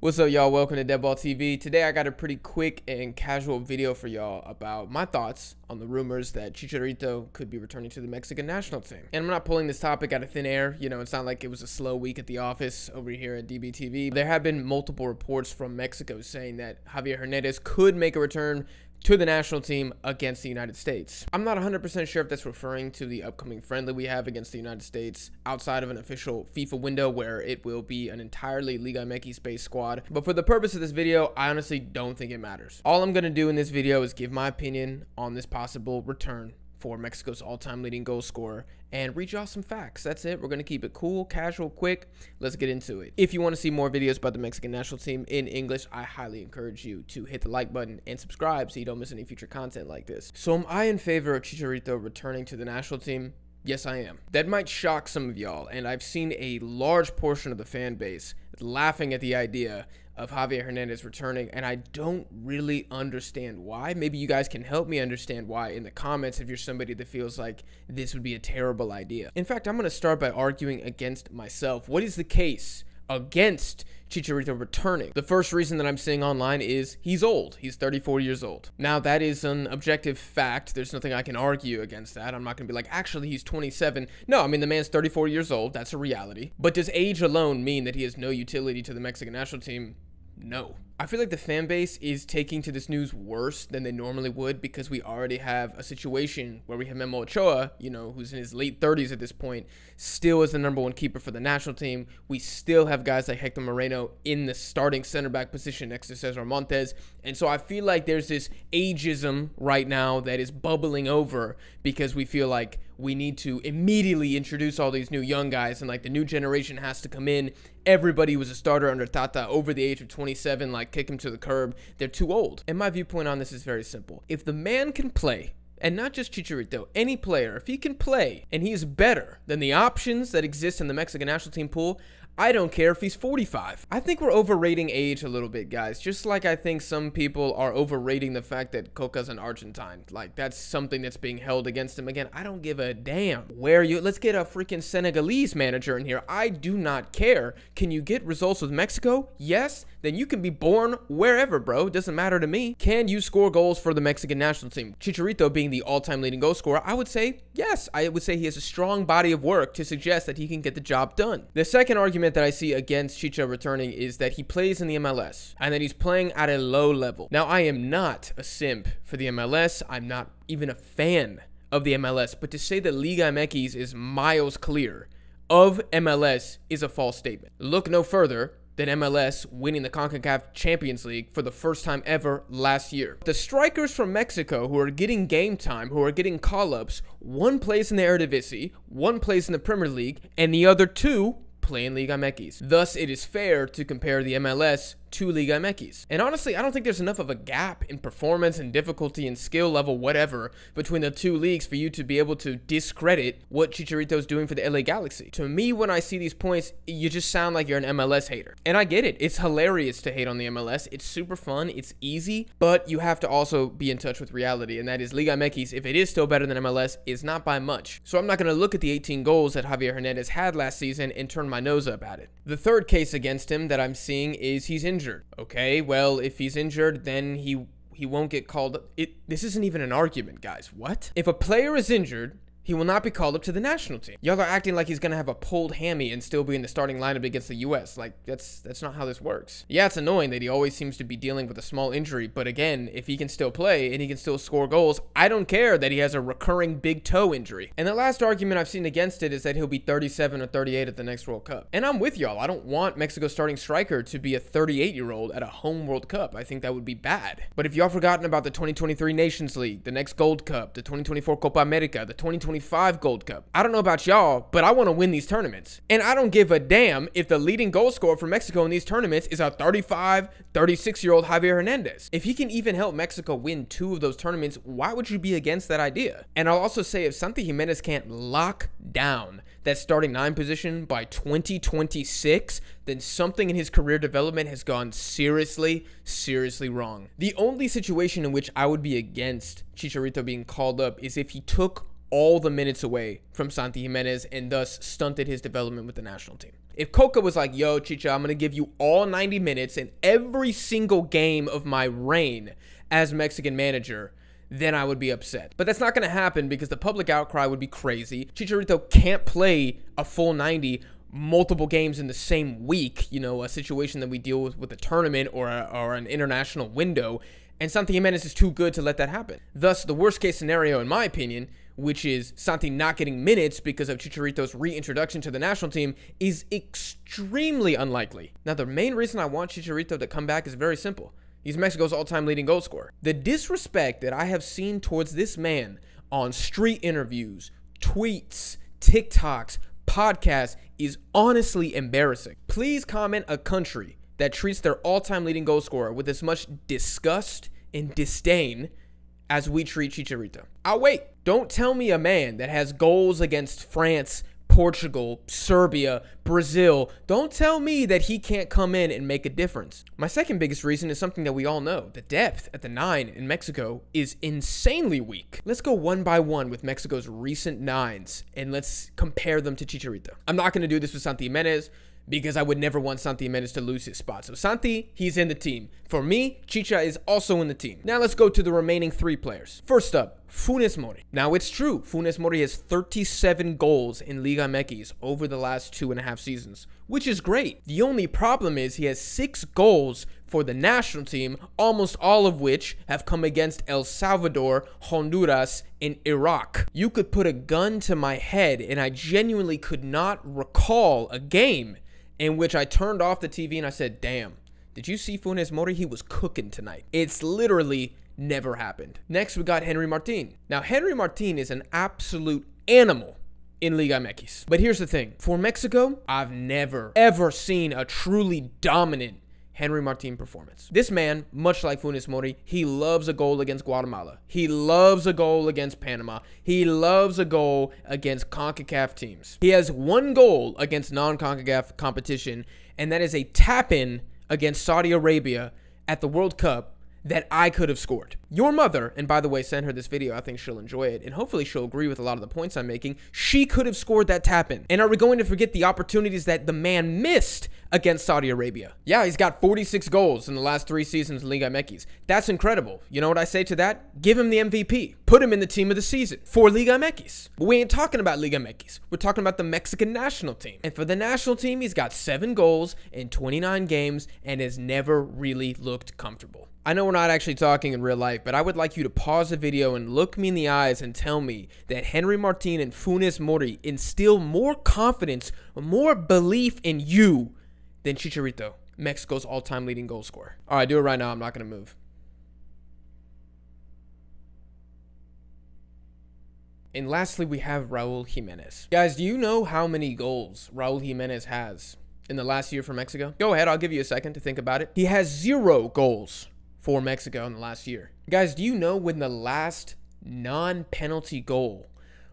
What's up, y'all? Welcome to Deadball TV. Today I got a pretty quick and casual video for y'all about my thoughts on the rumors that Chicharito could be returning to the Mexican national team. And I'm not pulling this topic out of thin air. You know, it's not like it was a slow week at the office over here at DBTV. There have been multiple reports from Mexico saying that Javier Hernandez could make a return to the national team against the United States. I'm not 100% sure if that's referring to the upcoming friendly we have against the United States outside of an official FIFA window where it will be an entirely Liga MX based squad. But for the purpose of this video, I honestly don't think it matters. All I'm gonna do in this video is give my opinion on this possible return for Mexico's all-time leading goal scorer and read y'all some facts. That's it. We're going to keep it cool, casual, quick. Let's get into it. If you want to see more videos about the Mexican national team in English, I highly encourage you to hit the like button and subscribe so you don't miss any future content like this. So am I in favor of Chicharito returning to the national team? Yes, I am. That might shock some of y'all, and I've seen a large portion of the fan base laughing at the idea of Javier Hernandez returning, and I don't really understand why. Maybe you guys can help me understand why in the comments if you're somebody that feels like this would be a terrible idea. In fact, I'm going to start by arguing against myself. What is the case against Chicharito returning? The first reason that I'm seeing online is he's old. He's 34 years old. Now, that is an objective fact. There's nothing I can argue against that. I'm not going to be like, actually, he's 27. No, I mean, the man's 34 years old. That's a reality. But does age alone mean that he has no utility to the Mexican national team? No. I feel like the fan base is taking to this news worse than they normally would because we already have a situation where we have Memo Ochoa, you know, who's in his late 30s at this point, still is the #1 keeper for the national team. We still have guys like Hector Moreno in the starting center back position next to Cesar Montes. And so I feel like there's this ageism right now that is bubbling over because we feel like we need to immediately introduce all these new young guys, and like the new generation has to come in. Everybody was a starter under Tata over the age of 27, like kick him to the curb. They're too old. And my viewpoint on this is very simple. If the man can play, and not just Chicharito, any player, if he can play and he is better than the options that exist in the Mexican national team pool, I don't care if he's 45. I think we're overrating age a little bit, guys. Just like I think some people are overrating the fact that Coca's an Argentine. Like, that's something that's being held against him. Again, I don't give a damn. Where are you? Let's get a freaking Senegalese manager in here. I do not care. Can you get results with Mexico? Yes. Then you can be born wherever, bro. It doesn't matter to me. Can you score goals for the Mexican national team? Chicharito being the all-time leading goal scorer, I would say yes. I would say he has a strong body of work to suggest that he can get the job done. The second argument that I see against Chicha returning is that he plays in the MLS and that he's playing at a low level. Now, I am not a simp for the MLS. I'm not even a fan of the MLS, but to say that Liga MX is miles clear of MLS is a false statement. Look no further than MLS winning the CONCACAF Champions League for the first time ever last year. The strikers from Mexico who are getting game time, who are getting call-ups, one plays in the Eredivisie, one plays in the Premier League, and the other two play in Liga MX. Thus, it is fair to compare the MLS to Liga MX. And honestly, I don't think there's enough of a gap in performance and difficulty and skill level, whatever, between the two leagues for you to be able to discredit what Chicharito is doing for the LA Galaxy. To me, when I see these points, you just sound like you're an MLS hater. And I get it. It's hilarious to hate on the MLS. It's super fun. It's easy. But you have to also be in touch with reality. And that is Liga MX, if it is still better than MLS, is not by much. So I'm not going to look at the 18 goals that Javier Hernandez had last season and turn my nose up at it. The third case against him that I'm seeing is he's injured. Okay, well, if he's injured, then he won't get called up. This isn't even an argument, guys. What? If a player is injured, he will not be called up to the national team. Y'all are acting like he's gonna have a pulled hammy and still be in the starting lineup against the U.S. Like, that's not how this works. Yeah, it's annoying that he always seems to be dealing with a small injury, but again, if he can still play and he can still score goals, I don't care that he has a recurring big toe injury. And the last argument I've seen against it is that he'll be 37 or 38 at the next World Cup. And I'm with y'all. I don't want Mexico's starting striker to be a 38-year-old at a home World Cup. I think that would be bad. But if y'all forgotten about the 2023 Nations League, the next Gold Cup, the 2024 Copa America, the 2025 Gold Cup. I don't know about y'all, but I want to win these tournaments. And I don't give a damn if the leading goal scorer for Mexico in these tournaments is a 35, 36-year-old Javier Hernandez. If he can even help Mexico win 2 of those tournaments, why would you be against that idea? And I'll also say if Santi Jimenez can't lock down that starting 9 position by 2026, then something in his career development has gone seriously, seriously wrong. The only situation in which I would be against Chicharito being called up is if he took all the minutes away from Santi Jimenez and thus stunted his development with the national team. If Coca was like, yo, Chicha, I'm going to give you all 90 minutes in every single game of my reign as Mexican manager, then I would be upset. But that's not going to happen because the public outcry would be crazy. Chicharito can't play a full 90 multiple games in the same week, you know, a situation that we deal with a tournament or an international window. And Santi Jimenez is too good to let that happen. Thus, the worst case scenario, in my opinion, which is Santi not getting minutes because of Chicharito's reintroduction to the national team, is extremely unlikely. Now, the main reason I want Chicharito to come back is very simple. He's Mexico's all-time leading goal scorer. The disrespect that I have seen towards this man on street interviews, tweets, TikToks, podcasts is honestly embarrassing. Please comment a country that treats their all-time leading goal scorer with as much disgust and disdain as we treat Chicharito. I'll wait. Don't tell me a man that has goals against France, Portugal, Serbia, Brazil, don't tell me that he can't come in and make a difference. My second biggest reason is something that we all know. The depth at the 9 in Mexico is insanely weak. Let's go one by one with Mexico's recent 9s and let's compare them to Chicharito. I'm not going to do this with Santi Jimenez because I would never want Santi Jimenez to lose his spot. So Santi, he's in the team. For me, Chicha is also in the team. Now let's go to the remaining 3 players. First up, Funes Mori. Now it's true, Funes Mori has 37 goals in Liga MX over the last 2.5 seasons, which is great. The only problem is he has 6 goals for the national team, almost all of which have come against El Salvador, Honduras, and Iraq. You could put a gun to my head and I genuinely could not recall a game in which I turned off the TV and I said, damn, did you see Funes Mori? He was cooking tonight. It's literally never happened. Next, we got Henry Martin. Now, Henry Martin is an absolute animal in Liga MX. But here's the thing. For Mexico, I've never, ever seen a truly dominant Henry Martin performance. This man, much like Funes Mori, he loves a goal against Guatemala. He loves a goal against Panama. He loves a goal against CONCACAF teams. He has 1 goal against non-CONCACAF competition, and that is a tap-in against Saudi Arabia at the World Cup that I could have scored. Your mother, and by the way, send her this video. I think she'll enjoy it, and hopefully she'll agree with a lot of the points I'm making. She could have scored that tap-in. And are we going to forget the opportunities that the man missed against Saudi Arabia? Yeah, he's got 46 goals in the last 3 seasons in Liga MX. That's incredible. You know what I say to that? Give him the MVP. Put him in the team of the season for Liga MX. But we ain't talking about Liga MX. We're talking about the Mexican national team. And for the national team, he's got 7 goals in 29 games and has never really looked comfortable. I know we're not actually talking in real life, but I would like you to pause the video and look me in the eyes and tell me that Henry Martin and Funes Mori instill more confidence, more belief in you than Chicharito, Mexico's all-time leading goal scorer. All right, do it right now. I'm not going to move. And lastly, we have Raul Jimenez. Guys, do you know how many goals Raul Jimenez has in the last year for Mexico? Go ahead. I'll give you a second to think about it. He has 0 goals for Mexico in the last year. Guys, do you know when the last non-penalty goal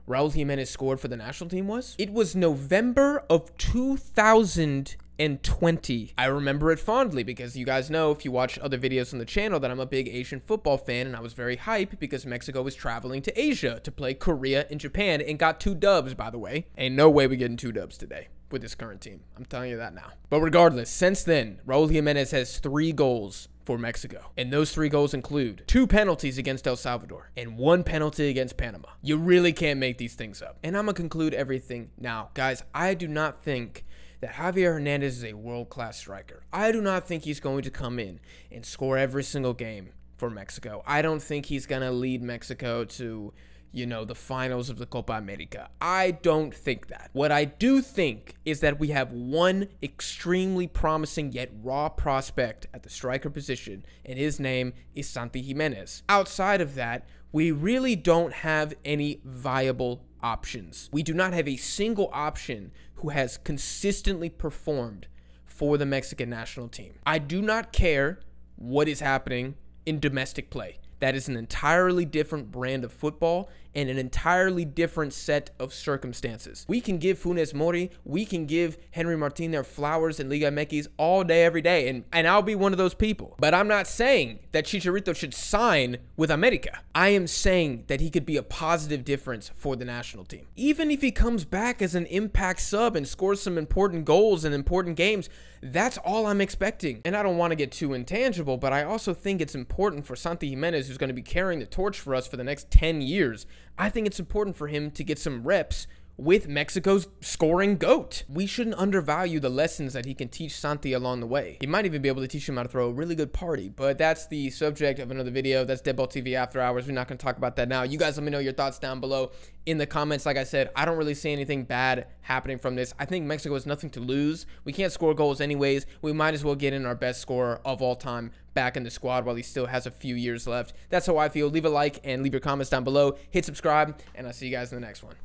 Raul Jimenez scored for the national team was? It was November of 2020. I remember it fondly because you guys know, if you watch other videos on the channel, that I'm a big Asian football fan, and I was very hyped because Mexico was traveling to Asia to play Korea and Japan and got 2 dubs, by the way. Ain't no way we're getting 2 dubs today with this current team. I'm telling you that now. But regardless, since then, Raul Jimenez has 3 goals for Mexico. And those 3 goals include 2 penalties against El Salvador and 1 penalty against Panama. You really can't make these things up. And I'm gonna conclude everything now. Guys, I do not think that Javier Hernandez is a world-class striker. I do not think he's going to come in and score every single game for Mexico. I don't think he's gonna lead Mexico to, you know, the finals of the Copa America. I don't think that. What I do think is that we have 1 extremely promising yet raw prospect at the striker position, and his name is Santi Jimenez. Outside of that, we really don't have any viable options. We do not have a single option who has consistently performed for the Mexican national team. I do not care what is happening in domestic play. That is an entirely different brand of football and an entirely different set of circumstances. We can give Funes Mori, we can give Henry Martin their flowers in Liga MX all day, every day, and I'll be one of those people. But I'm not saying that Chicharito should sign with America. I am saying that he could be a positive difference for the national team. Even if he comes back as an impact sub and scores some important goals and important games, that's all I'm expecting. And I don't want to get too intangible, but I also think it's important for Santi Jimenez, who's going to be carrying the torch for us for the next 10 years, I think it's important for him to get some reps with Mexico's scoring GOAT. We shouldn't undervalue the lessons that he can teach Santi along the way. He might even be able to teach him how to throw a really good party, but that's the subject of another video. That's Deadball TV After Hours. We're not going to talk about that now. You guys let me know your thoughts down below in the comments. Like I said, I don't really see anything bad happening from this. I think Mexico has nothing to lose. We can't score goals anyways. We might as well get in our best scorer of all time back in the squad while he still has a few years left. That's how I feel. Leave a like and leave your comments down below. Hit subscribe, and I'll see you guys in the next one.